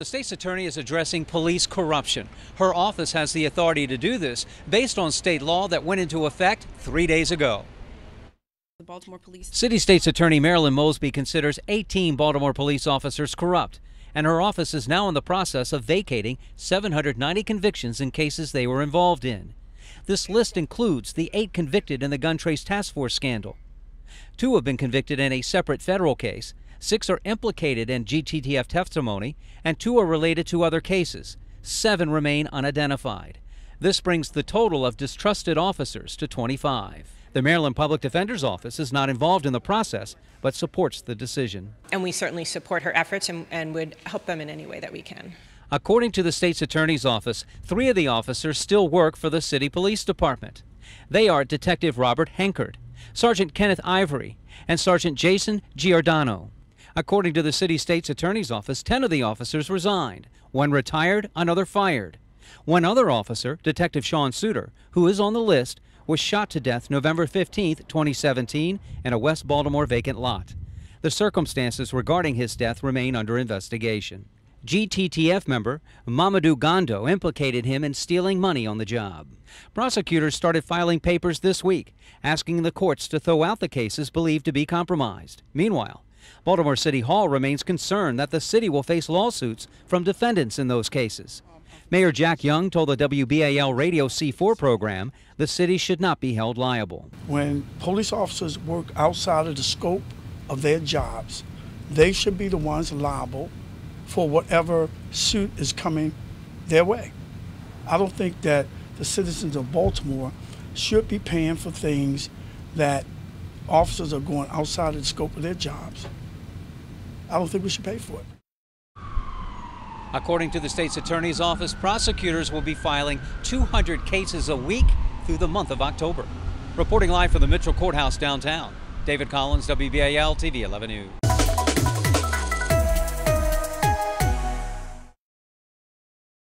The state's attorney is addressing police corruption. Her office has the authority to do this based on state law that went into effect 3 days ago. The Baltimore Police City State's Attorney Marilyn Mosby considers 18 Baltimore police officers corrupt, and her office is now in the process of vacating 790 convictions in cases they were involved in. This list includes the 8 convicted in the Gun Trace Task Force scandal. 2 have been convicted in a separate federal case. 6 are implicated in GTTF testimony, and 2 are related to other cases. 7 remain unidentified. This brings the total of distrusted officers to 25. The Maryland Public Defender's Office is not involved in the process, but supports the decision. And we certainly support her efforts and would help them in any way that we can. According to the state's attorney's office, 3 of the officers still work for the city police department. They are Detective Robert Hankard, Sergeant Kenneth Ivory, and Sergeant Jason Giordano. According to the city state's attorney's office, 10 of the officers resigned. 1 retired, another fired. 1 other officer, Detective Sean Souter, who is on the list, was shot to death November 15, 2017, in a West Baltimore vacant lot. The circumstances regarding his death remain under investigation. GTTF member Mamadou Gondo implicated him in stealing money on the job. Prosecutors started filing papers this week, asking the courts to throw out the cases believed to be compromised. Meanwhile, Baltimore City Hall remains concerned that the city will face lawsuits from defendants in those cases. Mayor Jack Young told the WBAL Radio C4 program the city should not be held liable. When police officers work outside of the scope of their jobs, they should be the ones liable for whatever suit is coming their way. I don't think that the citizens of Baltimore should be paying for things that officers are going outside of the scope of their jobs. I don't think we should pay for it. According to the state's attorney's office, prosecutors will be filing 200 cases a week through the month of October. Reporting live from the Mitchell Courthouse downtown, David Collins, WBAL-TV 11 News.